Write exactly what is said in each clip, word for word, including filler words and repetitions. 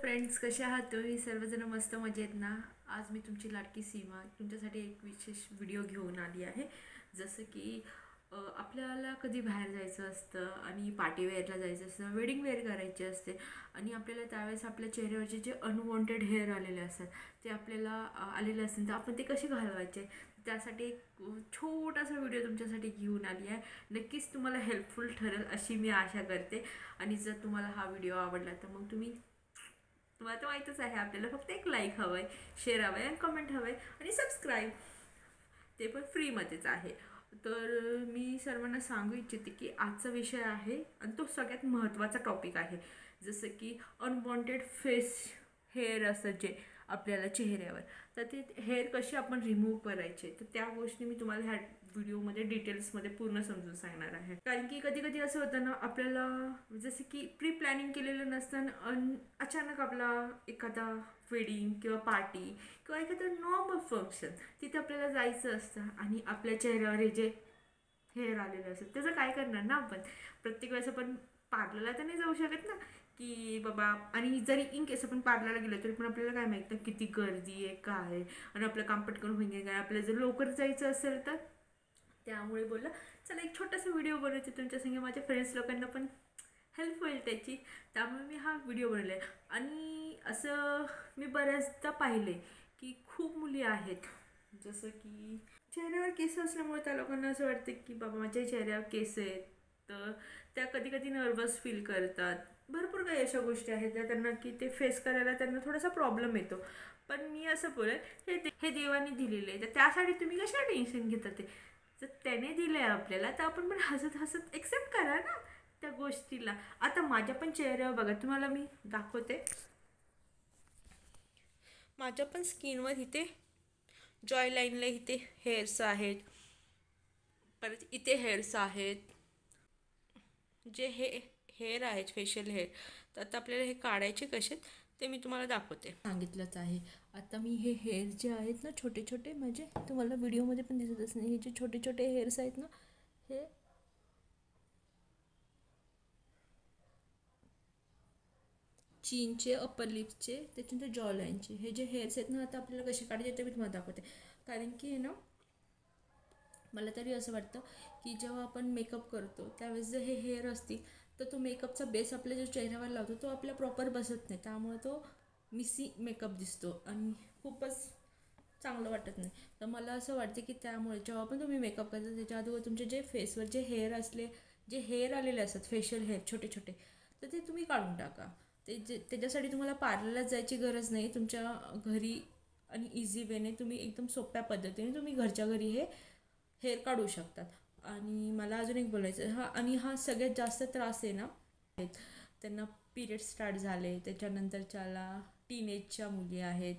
Friends, कसे आहात तुम्ही सर्वजण? मस्त मजेत ना? आज मी तुमची लाडकी सीमा तुमच्यासाठी एक विशेष व्हिडिओ घेऊन आली आहे। जसं की आपल्याला कधी बाहेर जायचं असतं आणि पार्टी वेअरला जायचं असतं, वेडिंग वेअर करायची असते आणि आपल्याला त्यावेळेस आपल्या चेहऱ्यावरचे जे अनवॉन्टेड हेअर आलेले असतात ते आपल्याला आलेले असतात, आपण ते कसे घालवायचे त्यासाठी एक छोटासा व्हिडिओ तुमच्यासाठी घेऊन आली आहे। नक्कीच तुम्हाला हेल्पफुल ठरेल अशी मी आशा करते आणि जर तुम्हाला हा व्हिडिओ आवडला तर मग तुम्ही तुम्हाला तो माहितच आहे, आपल्याला फक्त एक लाईक हवं आहे, शेअर हवं आहे, कमेंट हवं आहे आणि सबस्क्राईब, ते पण फ्रीमध्येच आहे। तर मी सर्वांना सांगू इच्छिते की आजचा विषय आहे आणि तो सगळ्यात महत्त्वाचा टॉपिक आहे, जसं की अनवॉन्टेड फेस हेअर असं जे आपल्याला चेहऱ्यावर, तर ते हेअर कसे आपण रिमूव्ह करायचे तर त्या गोष्टी मी तुम्हाला ह्या व्हिडिओमध्ये डिटेल्समध्ये पूर्ण समजून सांगणार आहे। कारण की कधी कधी असं होतं ना, आपल्याला जसं की प्री प्लॅनिंग केलेलं नसतं आणि अचानक आपला एखादा वेडिंग किंवा पार्टी किंवा एखादं नॉर्मल फंक्शन तिथे आपल्याला जायचं असतं आणि आपल्या चेहऱ्यावर हे जे हेअर आलेलं असतं त्याचं काय करणार ना आपण? प्रत्येक वेळेस आपण पार्लरला तर नाही जाऊ शकत ना की बाबा, आणि जरी इन केस आपण पार्लरला गेलो तरी पण आपल्याला काय माहिती किती गर्दी आहे काय आहे आणि आपलं कामपट करून होईन काय, आपल्याला जर लवकर जायचं असेल तर त्यामुळे बोललं चला एक छोटासा व्हिडिओ बनवते तुमच्यासंगे, माझ्या फ्रेंड्स लोकांना पण हेल्प होईल त्याची, त्यामुळे मी हा व्हिडिओ बनवला आहे। आणि असं मी बऱ्याचदा पाहिले की खूप मुली आहेत जसं की चेहऱ्यावर केस असल्यामुळे त्या लोकांना असं वाटतं की बाबा माझ्या चेहऱ्यावर केस आहेत, तर त्या कधी कधी नर्वस फील करतात, भरपूर काही अशा गोष्टी आहेत त्या त्यांना की ते फेस करायला त्यांना थोडासा प्रॉब्लेम येतो। पण मी असं बोलेन हे दे, हे देवाने दिलेले आहे, तर त्यासाठी तुम्ही कशाला टेन्शन घेता? ते जर त्याने दिलं आहे आपल्याला तर आपण पण हसत हसत एक्सेप्ट करा ना त्या गोष्टीला। आता माझ्या पण चेहऱ्यावर बघा, तुम्हाला मी दाखवते माझ्या पण स्किनवर, इथे जॉय लाईनला इथे हेअर्स आहेत, परत इथे हेअर्स आहेत, जे हे हेअर आहेत फेशियल हेअर, तर आता आपल्याला हे काढायचे कसे ते मी तुम्हाला दाखवते, सांगितलंच आहे। आता मी हे हेअर जे आहेत ना छोटे छोटे, म्हणजे तुम्हाला व्हिडिओमध्ये पण दिसतच नाही, हे जे छोटे छोटे हेअर्स आहेत ना हे चीनचे अपर लिप्सचे, त्याच्यानंतर जॉ लाईनचे हे जे हेअर्स आहेत ना, आता आपल्याला कसे काढायचे ते मी तुम्हाला दाखवते। कारण की हे ना मला तरी असं वाटतं की जेव्हा आपण मेकअप करतो त्यावेळेस जर हे हेअर असतील तर तो मेकअपचा बेस आपल्या जो चेहऱ्यावर लावतो तो आपल्या प्रॉपर बसत नाही, त्यामुळे तो मिसी मेकअप दिसतो आणि खूपच चांगलं वाटत नाही। तर मला असं वाटते की त्यामुळे जेव्हा पण तुम्ही मेकअप करता त्याच्या अगोदर तुमचे जे फेसवर जे हेअर असले जे हेअर आलेले असतात फेशियल हेअर छोटे छोटे, तर ते तुम्ही काढून टाका। ते जे त्याच्यासाठी तुम्हाला पार्लरला जायची गरज नाही, तुमच्या घरी आणि इझी वेने तुम्ही एकदम सोप्या पद्धतीने तुम्ही घरच्या घरी हे हेअर काढू शकतात। आणि मला अजून एक बोलायचं, हा आणि हा सगळ्यात जास्त त्रास आहे ना त्यांना, पिरियड स्टार्ट झाले त्याच्यानंतरच्याला टीनेजच्या मुली आहेत,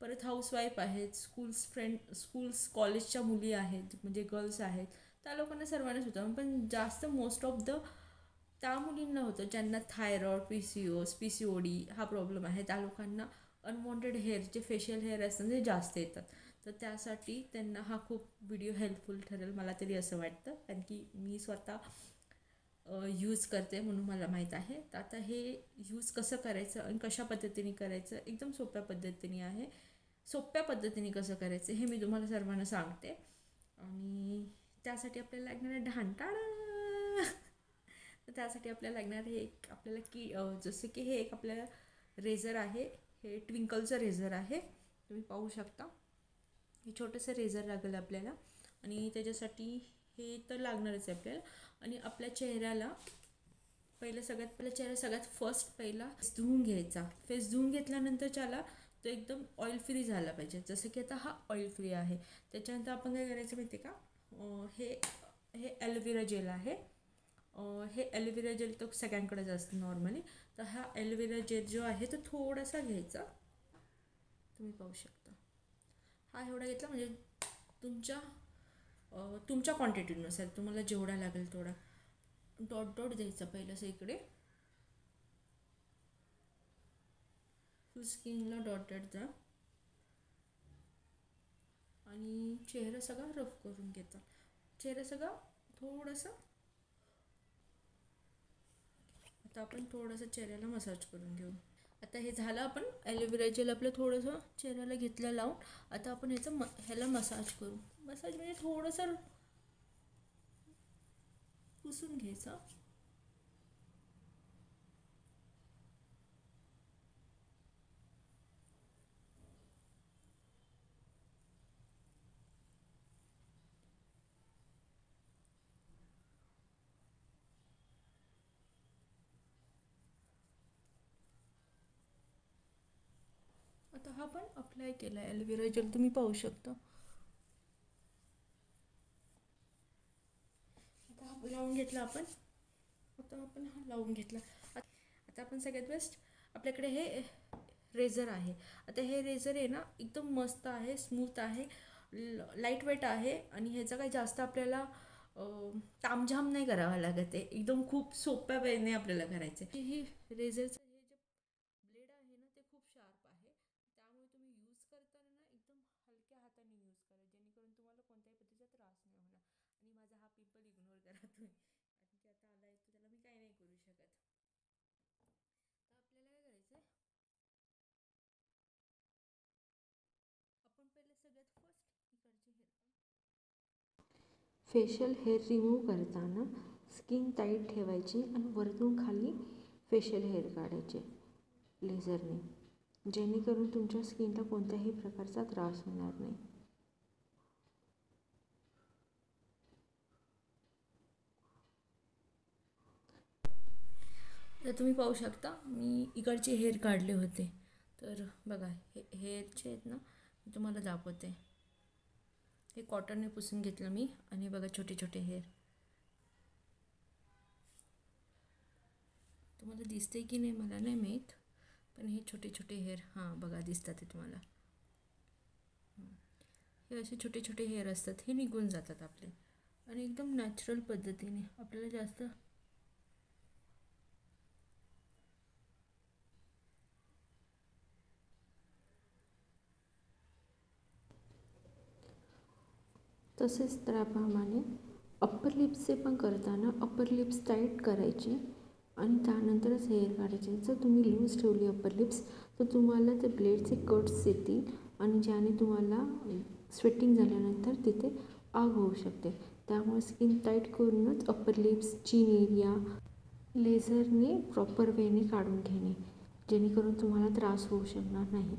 परत हाऊसवाईफ आहेत, स्कूल्स फ्रेंड स्कूल्स कॉलेजच्या मुली आहेत म्हणजे गर्ल्स आहेत, त्या लोकांना सर्वांनाच होतं, पण जास्त मोस्ट ऑफ द त्या मुलींना होतं ज्यांना thyroid P C O S P C O D हा प्रॉब्लेम आहे, त्या लोकांना अनवॉन्टेड हेअर जे फेशियल हेअर असतात ते जास्त येतात। तर त्यासाठी त्यांना हा खूप व्हिडिओ हेल्पफुल ठरेल मला तरी असं वाटतं, कारण की मी स्वतः यूज करते म्हणून मला माहीत आहे। तर आता हे यूज कसं करायचं आणि कशा पद्धतीने करायचं, एकदम सोप्या पद्धतीने आहे, सोप्या पद्धतीने कसं करायचं हे मी तुम्हाला सर्वांना सांगते। आणि त्यासाठी आपल्याला लागणार आहे ढांटाळा, तर त्यासाठी आपल्याला लागणार आहे एक आपल्याला की जसं की हे एक आपल्याला रेझर आहे, हे ट्विंकलचं रेझर आहे, तुम्ही पाहू शकता हे छोटंसं रेझर लागेल आपल्याला आणि त्याच्यासाठी हे तर लागणारच आहे आपल्याला। आणि आपल्या चेहऱ्याला पहिलं सगळ्यात पहिला चेहरा सगळ्यात फर्स्ट पहिला धुवून घ्यायचा, फेस धुवून घेतल्यानंतर त्याला तो एकदम ऑइल फ्री झाला पाहिजे, जसं की आता हा ऑइल फ्री आहे। त्याच्यानंतर आपण काय करायचं माहिती आहे का, हे हे ॲलोवेरा जेल आहे, हे ॲलोवेरा जेल तर सगळ्यांकडेच असतं नॉर्मली, तर हा ॲलोवेरा जेल जो आहे तो थोडासा घ्यायचा, तुम्ही पाहू शकता हा एवढा घेतला, म्हणजे तुमच्या तुमच्या क्वांटिटीनुसार तुम्हाला जेवढा लागेल तेवढा डॉट डॉट द्यायचा पहिलं असं इकडे फुल स्किनला डॉट डॉट द्या आणि चेहरा सगळा रफ करून घेता, चेहरा सगळा थोडासा। आता आपण थोडासा चेहऱ्याला मसाज करून घेऊ, आता हे झालं आपण ॲलोवेरा जेल आपलं थोडंसं चेहऱ्याला घेतलं लावून आता आपण याचा म ह्याला मसाज करू। मसाज म्हणजे थोडंसं पुसून घ्यायचं। आता हा पण अप्लाय केला ॲलोवेरा जेल तुम्ही पाहू शकता। आता हा लावून घेतला आपण आता आपण हा लावून घेतला। आता आपण सगळ्यात बेस्ट आपल्याकडे हे रेझर आहे। आता हे रेझर आहे ना एकदम मस्त आहे, स्मूथ आहे, लाईट वेट आहे आणि ह्याचा काही जास्त आपल्याला तामझाम नाही करावा लागत आहे। एकदम खूप सोप्या वेने आपल्याला करायचं आहे। ही रेझरचं हे जे ब्लेड आहे ना ते खूप शार्प आहे त्यामुळे तुम्ही यूज करताना ना एकदम हलक्या हाताने यूज करा जेणेकरून तुम्हाला कोणत्याही पद्धतीचा त्रास नाही होणार। आणि माझा हा पिंपल इग्नोर करा तुम्ही आणि जे आता आला आहे तो त्याला मी काही नाही करू शकत। तर आपल्याला काय करायचं आहे आपण पहिले सगळ्यात फर्स्ट इकडचे हेअर फेशियल हेअर रिमूव्ह करताना स्किन टाईट ठेवायची आणि वरतून खाली फेशियल हेअर काढायचे लेझरने जेणेकरून तुमच्या स्किनला कोणत्याही प्रकारचा त्रास होणार नाही। तर तुम्ही पाहू शकता मी इकडचे हेअर काढले होते। तर बघा हे हेअरचे आहेत ना मी तुम्हाला दाखवते। हे कॉटनने पुसून घेतलं मी आणि बघा छोटे छोटे हेअर तुम्हाला दिसते की नाही मला नाही माहीत पण हे छोटे छोटे हेअर हां बघा दिसतात ते तुम्हाला। हे असे छोटे छोटे हेअर असतात हे निघून जातात आपले आणि एकदम नॅचरल पद्धतीने आपल्याला जास्त तसेच त्याप्रमाणे अप्पर लिप्सचे पण करताना अप्पर लिप्स टाईट करायचे आणि त्यानंतरच हेअर काढायचे। जर तुम्ही लूज ठेवली अप्पर लिप्स तर तुम्हाला ते ब्लेडचे कट्स येतील आणि ज्याने तुम्हाला स्वेटिंग झाल्यानंतर तिथे आग होऊ शकते। त्यामुळे स्किन टाईट करूनच अप्पर लिप्स चीन एरिया लेझरने प्रॉपर वेने काढून घेणे जेणेकरून तुम्हाला त्रास होऊ शकणार नाही।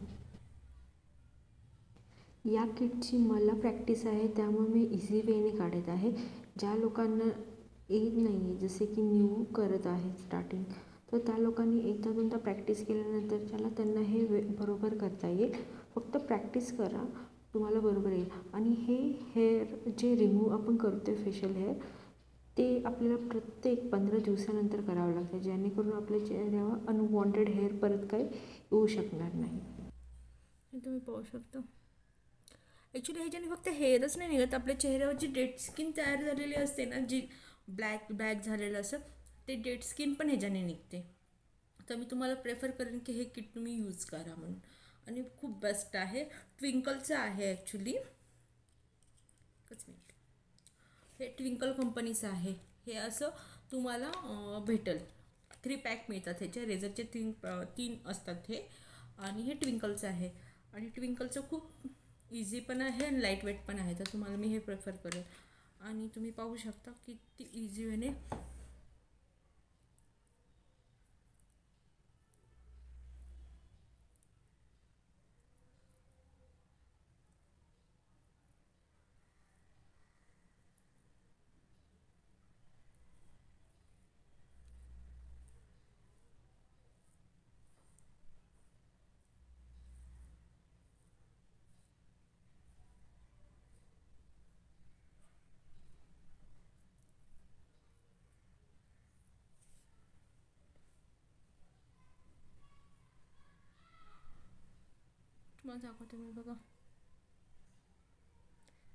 या किटची मला प्रॅक्टिस आहे त्यामुळे मी इझी वेने काढत आहे। ज्या लोकांना येत नाही आहे जसे की न्यू करत आहे स्टार्टिंग तर त्या लोकांनी एकदा दोनदा प्रॅक्टिस केल्यानंतर त्याला त्यांना हे वे बरोबर करता येईल। फक्त प्रॅक्टिस करा तुम्हाला बरोबर येईल। आणि हे हेअर जे रिमूव्ह आपण करतो फेशियल हेअर ते आपल्याला प्रत्येक पंधरा दिवसानंतर करावं लागतं जेणेकरून आपल्या चेहऱ्यावर अनवॉन्टेड हेअर परत काही येऊ शकणार नाही। तुम्ही पाहू शकता ॲक्च्युली ह्याच्याने फक्त हेअरच नाही निघत आपल्या चेहऱ्यावर जी डेड स्किन तयार झालेली असते ना जी ब्लॅक ब्लॅक झालेलं असं ते डेड स्किन पण ह्याच्याने निघते। तर मी तुम्हाला प्रेफर करेन की हे किट तुम्ही यूज करा म्हणून आणि खूप बेस्ट आहे। ट्विंकलचं आहे ॲक्च्युली एकच मिनिट हे ट्विंकल कंपनीचं आहे। हे असं तुम्हाला भेटेल थ्री पॅक मिळतात ह्याच्या रेझरचे तीन तीन असतात हे आणि हे ट्विंकलचं आहे आणि ट्विंकलचं खूप इझी पण आहे आणि लाईट वेट पण आहे। तर तुम्हाला मी हे प्रेफर करेन आणि तुम्ही पाहू शकता किती इझी वेने तुम्हाला दाखवते मी बघा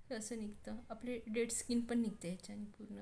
हे असं निघतं आपले डेड स्किन पण निघते ह्याच्याने पूर्ण।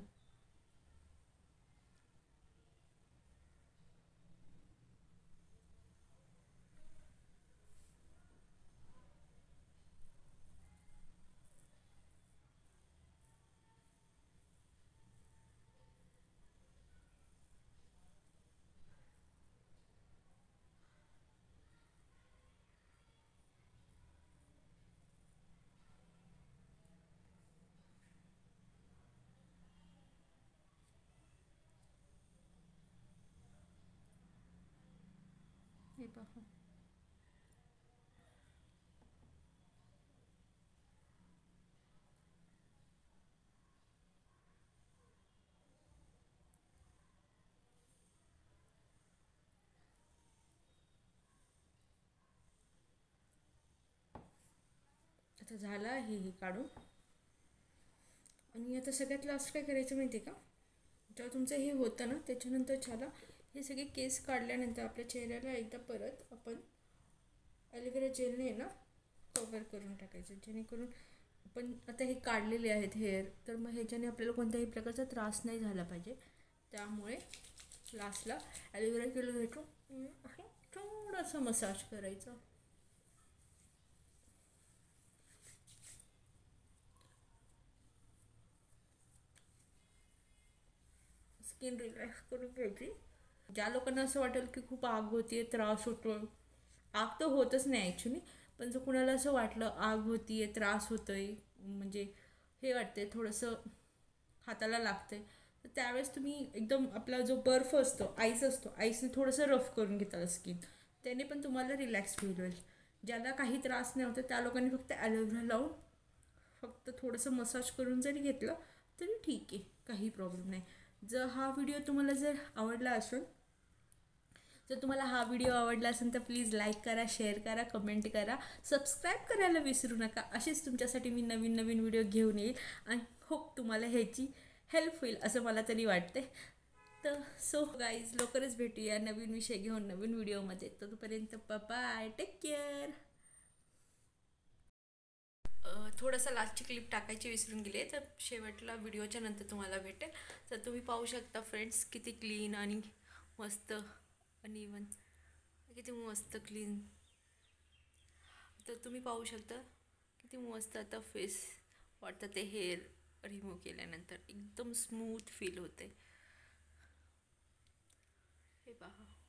करता हूँ। आता झाला हे हे काढून आणि आता सगळ्यात लास्ट काय करायचं माहिती का, जेव्हा तुमचं हे होतं ना त्याच्यानंतर झाला हे सगळे केस काढल्यानंतर आपल्या चेहऱ्याला एकदा परत आपण ॲलोवेरा जेलने ना कव्हर करून टाकायचं, जेणेकरून आपण आता हे काढलेले आहेत हेअर, तर मग ह्याच्याने आपल्याला कोणत्याही प्रकारचा त्रास नाही झाला पाहिजे। त्यामुळे लास्टला ॲलोवेरा जेल घेऊन थोडासा मसाज करायचा। स्किन रिलॅक्स करून घ्यायची। ज्या लोकांना असं वाटेल की खूप आग होती आहे, त्रास होतो, आग तर होतच नाही ॲक्च्युली, पण जर कुणाला असं वाटलं आग होती आहे, त्रास होतो आहे, म्हणजे हे वाटते थोडंसं हाताला लागतं आहे, तर त्यावेळेस तुम्ही एकदम आपला जो बर्फ असतो, आईस असतो, आईसने थोडंसं रफ करून घेताल स्किन, त्याने पण तुम्हाला रिलॅक्स फील होईल। ज्याला काही त्रास नाही होतं त्या लोकांनी फक्त ॲलोवेरा लावून फक्त थोडंसं मसाज करून जरी घेतलं तरी ठीक आहे, काही प्रॉब्लेम नाही। जर हा व्हिडिओ तुम्हाला जर आवडला असेल, जर तुम्हाला हा व्हिडिओ आवडला असेल तर प्लीज लाईक करा, शेअर करा, कमेंट करा, सबस्क्राईब करायला विसरू नका। असेच तुमच्यासाठी मी नवीन नवीन व्हिडिओ घेऊन येईल आणि होप तुम्हाला ह्याची हेल्प होईल असं मला तरी वाटते। तर सो गाईज, लवकरच भेटूया नवीन विषय घेऊन नवीन व्हिडिओमध्ये। तोपर्यंत बाय, टेक केअर। थोडासा लास्टची क्लिप टाकायची विसरून गेले, तर शेवटला व्हिडिओच्या नंतर तुम्हाला भेटेल। तर तुम्ही पाहू शकता फ्रेंड्स, किती क्लीन आणि मस्त आणि इवन किती मस्त क्लीन, तर तुम्ही पाहू शकता किती मस्त आता फेस वाटतं ते हेअर रिमूव्ह केल्यानंतर एकदम स्मूथ फील होते। हे पहा।